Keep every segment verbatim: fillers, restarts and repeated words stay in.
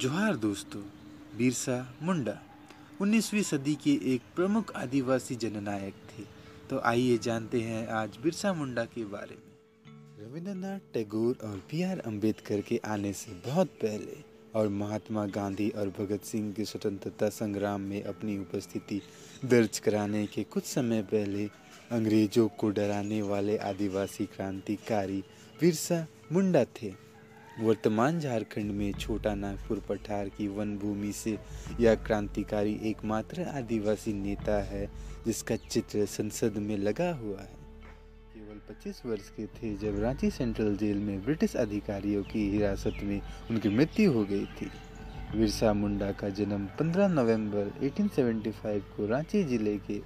जोहार दोस्तों। बिरसा मुंडा उन्नीसवीं सदी के एक प्रमुख आदिवासी जननायक थे। तो आइए जानते हैं आज बिरसा मुंडा के बारे में। रविंद्रनाथ टैगोर और बी आर अंबेडकर के आने से बहुत पहले और महात्मा गांधी और भगत सिंह के स्वतंत्रता संग्राम में अपनी उपस्थिति दर्ज कराने के कुछ समय पहले अंग्रेजों को डराने वाले आदिवासी क्रांतिकारी बिरसा मुंडा थे। वर्तमान झारखंड में छोटा नागपुर पठार की वन भूमि से यह क्रांतिकारी एकमात्र आदिवासी नेता है जिसका चित्र संसद में लगा हुआ है। केवल पच्चीस वर्ष के थे जब रांची सेंट्रल जेल में ब्रिटिश अधिकारियों की हिरासत में उनकी मृत्यु हो गई थी। बिरसा मुंडा का जन्म पंद्रह नवंबर अठारह सौ पचहत्तर को रांची जिले के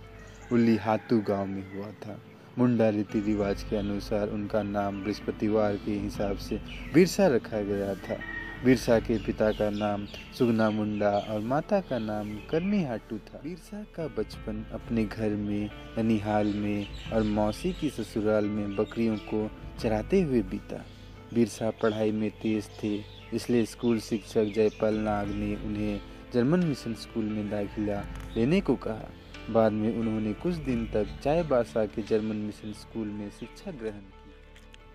उल्लिहातू गाँव में हुआ था। मुंडा रीति रिवाज के अनुसार उनका नाम बृहस्पतिवार के हिसाब से बिरसा रखा गया था। बिरसा के पिता का नाम सुगना मुंडा और माता का नाम करमी हाटू था। बिरसा का बचपन अपने घर में, ननिहाल में और मौसी की ससुराल में बकरियों को चराते हुए बीता। बिरसा पढ़ाई में तेज थे, इसलिए स्कूल शिक्षक जयपाल नाग ने उन्हें जर्मन मिशन स्कूल में दाखिला लेने को कहा। बाद में उन्होंने कुछ दिन तक चायबासा के जर्मन मिशन स्कूल में शिक्षा ग्रहण की,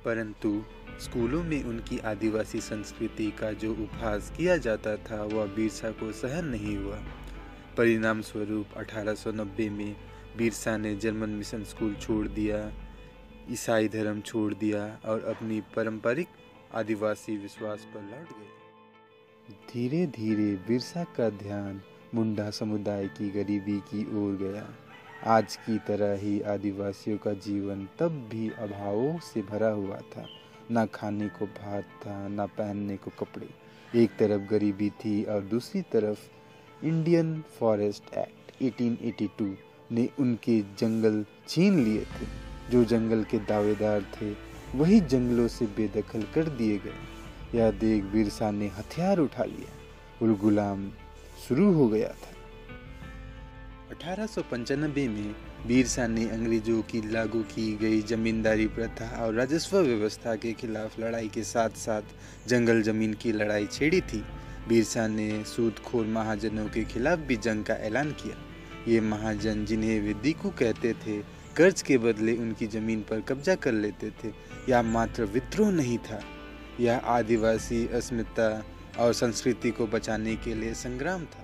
परंतु स्कूलों में उनकी आदिवासी संस्कृति का जो उपहास किया जाता था वह बिरसा को सहन नहीं हुआ। परिणाम स्वरूप अठारह सौ नब्बे में बिरसा ने जर्मन मिशन स्कूल छोड़ दिया, ईसाई धर्म छोड़ दिया और अपनी पारंपरिक आदिवासी विश्वास पर लौट गए। धीरे धीरे बिरसा का ध्यान मुंडा समुदाय की गरीबी की ओर गया। आज की तरह ही आदिवासियों का जीवन तब भी अभावों से भरा हुआ था। ना खाने को भात था, ना पहनने को कपड़े। एक तरफ गरीबी थी और दूसरी तरफ इंडियन फॉरेस्ट एक्ट अठारह सौ बयासी ने उनके जंगल छीन लिए थे। जो जंगल के दावेदार थे वही जंगलों से बेदखल कर दिए गए। यह देख बिरसा ने हथियार उठा लिया, उलगुलाम शुरू हो गया था। अठारह सौ पंचानबे में बिरसा ने अंग्रेजों की लागू की गई जमींदारी प्रथा और राजस्व व्यवस्था के खिलाफ लड़ाई के साथ साथ जंगल जमीन की लड़ाई छेड़ी थी। बिरसा ने सूदखोर महाजनों के खिलाफ भी जंग का ऐलान किया। ये महाजन, जिन्हें वे दीकू कहते थे, कर्ज के बदले उनकी जमीन पर कब्जा कर लेते थे। यह मात्र विद्रोह नहीं था, यह आदिवासी अस्मिता और संस्कृति को बचाने के लिए संग्राम था।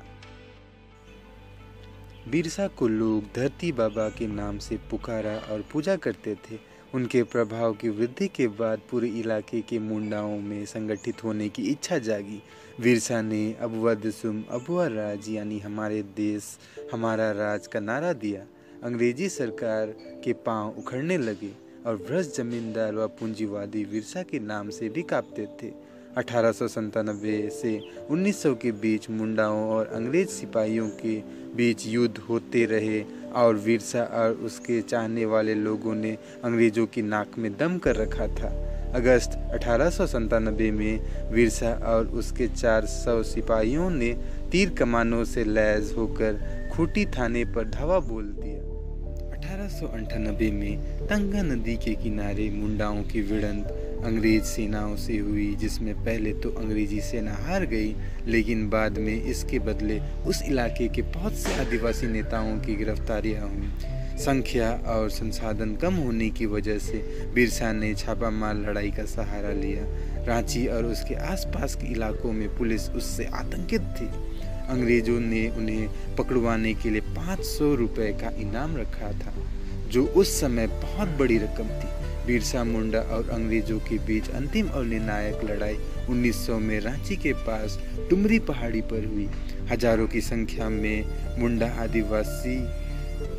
बिरसा को लोग धरती बाबा के नाम से पुकारा और पूजा करते थे। उनके प्रभाव की वृद्धि के बाद पूरे इलाके के मुंडाओं में संगठित होने की इच्छा जागी। बिरसा ने अबुआ देशम अबुआ राज यानी हमारे देश हमारा राज का नारा दिया। अंग्रेजी सरकार के पांव उखड़ने लगे और भ्रष्ट जमींदार व पूंजीवादी बिरसा के नाम से भी कांपते थे। अठारह सौ संतानवे से उन्नीस सौ के बीच मुंडाओं और अंग्रेज सिपाहियों के बीच युद्ध होते रहे और बिरसा और उसके चाहने वाले लोगों ने अंग्रेजों की नाक में दम कर रखा था। अगस्त अठारह सौ संतानवे में बिरसा और उसके चार सौ सिपाहियों ने तीर कमानों से लैस होकर खूटी थाने पर धावा बोल दिया। अठारह सौ अंठानबे में तंगा नदी के किनारे मुंडाओं की भिड़ंत अंग्रेज सेनाओं से हुई, जिसमें पहले तो अंग्रेजी सेना हार गई, लेकिन बाद में इसके बदले उस इलाके के बहुत से आदिवासी नेताओं की गिरफ्तारियां हुईं। संख्या और संसाधन कम होने की वजह से बिरसा ने छापामार लड़ाई का सहारा लिया। रांची और उसके आसपास के इलाकों में पुलिस उससे आतंकित थी। अंग्रेजों ने उन्हें पकड़वाने के लिए पाँच सौ रुपये का इनाम रखा था, जो उस समय बहुत बड़ी रकम थी। बिरसा मुंडा और अंग्रेजों के बीच अंतिम और निर्णायक लड़ाई उन्नीस सौ में रांची के पास डुमरी पहाड़ी पर हुई। हजारों की संख्या में मुंडा आदिवासी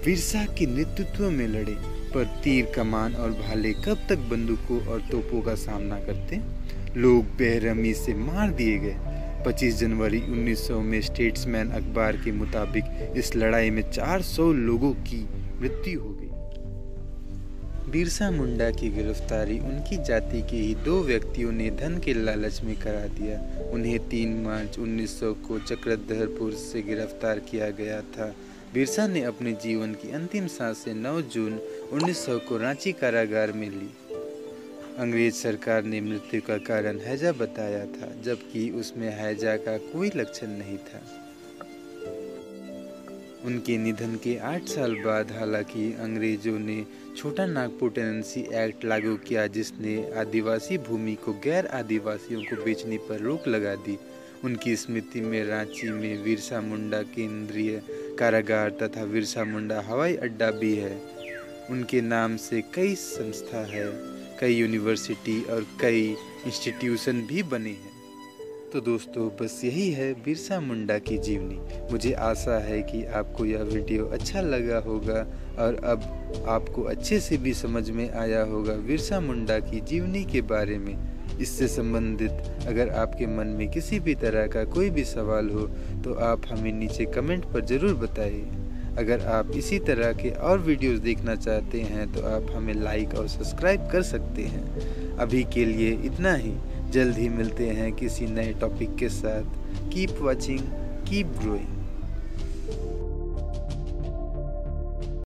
बिरसा के नेतृत्व में लड़े, पर तीर कमान और भाले कब तक बंदूकों और तोपों का सामना करते। लोग बेरहमी से मार दिए गए। पच्चीस जनवरी उन्नीस सौ में स्टेट्समैन अखबार के मुताबिक इस लड़ाई में चार सौ लोगों की मृत्यु हो गई। बिरसा मुंडा की गिरफ्तारी उनकी जाति के ही दो व्यक्तियों ने धन के लालच में करा दिया। उन्हें तीन मार्च उन्नीस सौ को चक्रधरपुर से गिरफ्तार किया गया था। बिरसा ने अपने जीवन की अंतिम सांसें नौ जून उन्नीस सौ को रांची कारागार में ली। अंग्रेज सरकार ने मृत्यु का कारण हैजा बताया था, जबकि उसमें हैजा का कोई लक्षण नहीं था। उनके निधन के आठ साल बाद हालांकि अंग्रेजों ने छोटा नागपुर टेनेंसी एक्ट लागू किया, जिसने आदिवासी भूमि को गैर आदिवासियों को बेचने पर रोक लगा दी। उनकी स्मृति में रांची में बिरसा मुंडा केंद्रीय कारागार तथा बिरसा मुंडा हवाई अड्डा भी है। उनके नाम से कई संस्था है, कई यूनिवर्सिटी और कई इंस्टीट्यूशन भी बने हैं। तो दोस्तों, बस यही है बिरसा मुंडा की जीवनी। मुझे आशा है कि आपको यह वीडियो अच्छा लगा होगा और अब आपको अच्छे से भी समझ में आया होगा बिरसा मुंडा की जीवनी के बारे में। इससे संबंधित अगर आपके मन में किसी भी तरह का कोई भी सवाल हो तो आप हमें नीचे कमेंट पर ज़रूर बताइए। अगर आप इसी तरह के और वीडियोस देखना चाहते हैं तो आप हमें लाइक और सब्सक्राइब कर सकते हैं। अभी के लिए इतना ही, जल्द ही मिलते हैं किसी नए टॉपिक के साथ। Keep watching, keep growing.